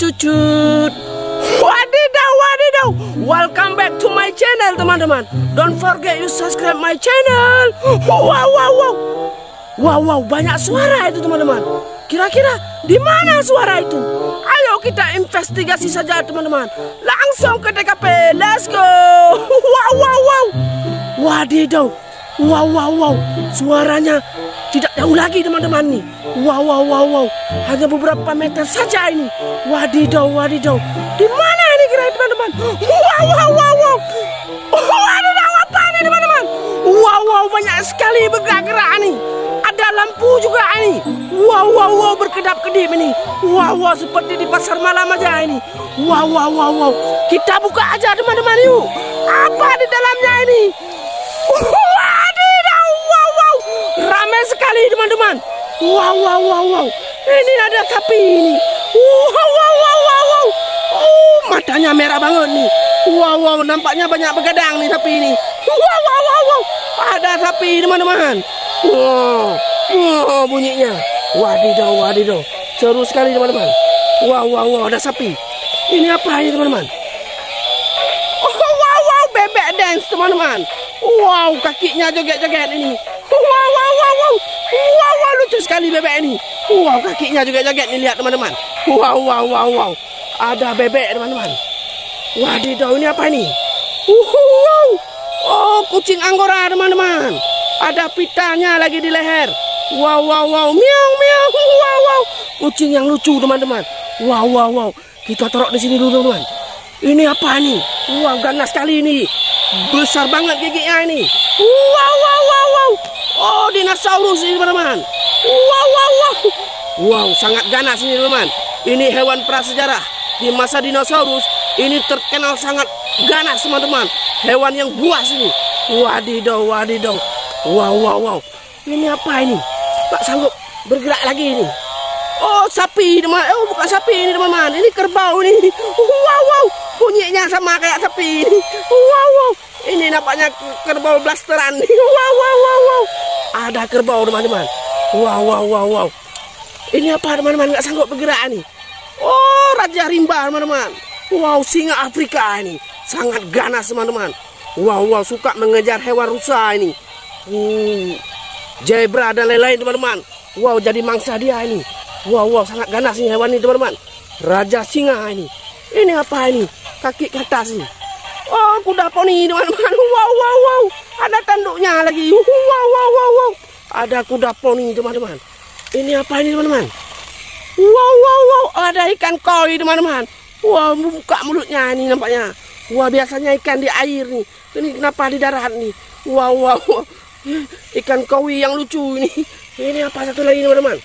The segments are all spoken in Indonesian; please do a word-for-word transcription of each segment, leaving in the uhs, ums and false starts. cucut. Wadidaw, wadidaw. Welcome back to my channel, teman-teman. Don't forget you subscribe my channel. Wow, wow, wow. Wow, wow, banyak suara itu, teman-teman. Kira-kira di mana suara itu? Ayo kita investigasi saja, teman-teman. Langsung ke T K P. Let's go. Wow, wow, wow. Wadidaw. Wow, wow, wow. Suaranya tidak jauh lagi, teman-teman nih. Wow, wow, wow, wow. Hanya beberapa meter saja ini. Wadidaw, wadidaw. Di mana ini kira-kira, teman-teman? Wow, wow, wow, wow. Wadidaw, apa ini, teman-teman? Wow, wow, banyak sekali bergerak-gerak nih. Ada lampu juga ini. Wow, wow, wow, berkedap-kedip ini. Wow, wow, seperti di pasar malam aja ini. Wow, wow, wow, wow. Kita buka aja, teman-teman, yuk. Apa di dalamnya ini? Ramai sekali, teman-teman. Wow, wow, wow, wow. Ini ada sapi ini. Wow, wow, wow, wow, wow. Oh, matanya merah banget nih. Wow, wow, nampaknya banyak begadang nih sapi ini. Wow, wow, wow, wow. Ada sapi, teman-teman. Wow, wow, bunyinya. Wadidaw, wadidaw. Seru sekali, teman-teman. Wow, wow, wow, ada sapi. Ini apa ini, teman-teman? Oh, wow, wow, bebek dance, teman-teman. Wow, kakinya joget-joget ini. Wow, wow, wow, wow. Wow, wow, lucu sekali bebek ini. Wow, kakinya joget-joget nih, lihat teman-teman. Wow, wow, wow, wow. Ada bebek, teman-teman. Wadidaw, ini apa ini? Wow. Oh, kucing anggora, teman-teman. Ada pitanya lagi di leher. Wow, wow, wow. Miau, miau. Wow, wow. Kucing yang lucu, teman-teman. Wow, wow, wow. Kita taruh di sini dulu, teman-teman. Ini apa nih? Wow, ganas sekali ini. Besar banget giginya ini. Wow, wow, wow, wow. Oh, dinosaurus ini, teman-teman. Wow, wow, wow. Wow, sangat ganas ini, teman-teman. Ini hewan prasejarah. Di masa dinosaurus, ini terkenal sangat ganas, teman-teman. Hewan yang buas ini. Wadidaw, wadidaw. Wow, wow, wow. Ini apa ini? Tak sanggup bergerak lagi ini. Oh, sapi, teman. Oh, bukan sapi ini, teman-teman. Ini kerbau ini. Wow, wow. Bunyinya sama kayak sapi ini. Wow, wow. Ini nampaknya kerbau blasteran. Wow, wow, wow, wow. Ada kerbau, teman-teman. Wow, wow, wow, wow. Ini apa, teman-teman? Nggak sanggup bergerak nih. Oh, Raja Rimba, teman-teman. Wow, singa Afrika ini. Sangat ganas, teman-teman. Wow, wow, suka mengejar hewan rusa ini. Hmm. Zebra dan lain-lain, teman-teman. Wow, jadi mangsa dia ini. Wow, wow, sangat ganas nih hewan ini, teman-teman. Raja singa ini. Ini apa ini? Kaki ke atas ini. Oh, kuda poni, teman-teman. Wow, wow, wow. Ada tanduknya lagi. Wow, wow, wow, wow. Ada kuda poni, teman-teman. Ini apa ini, teman-teman? Wow, wow, wow. Ada ikan koi, teman-teman. Wow, buka mulutnya ini nampaknya. Wah, biasanya ikan di air nih. Ini kenapa di darat nih? Wow, wow, wow. Ikan koi yang lucu ini. Ini apa satu lagi, teman-teman?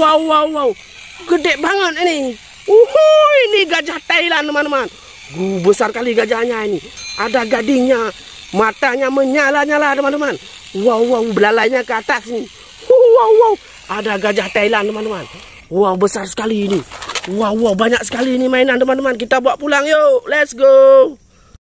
Wow, wow, wow. Gede banget ini. Uhuh, ini gajah Thailand, teman-teman. Uh, besar kali gajahnya ini. Ada gadingnya, matanya menyala-nyala, teman-teman. Wow, wow, belalainya ke atas nih. Wow, wow, ada gajah Thailand, teman-teman. Wow, besar sekali ini. Wow, wow, banyak sekali ini mainan, teman-teman. Kita bawa pulang yuk. Let's go.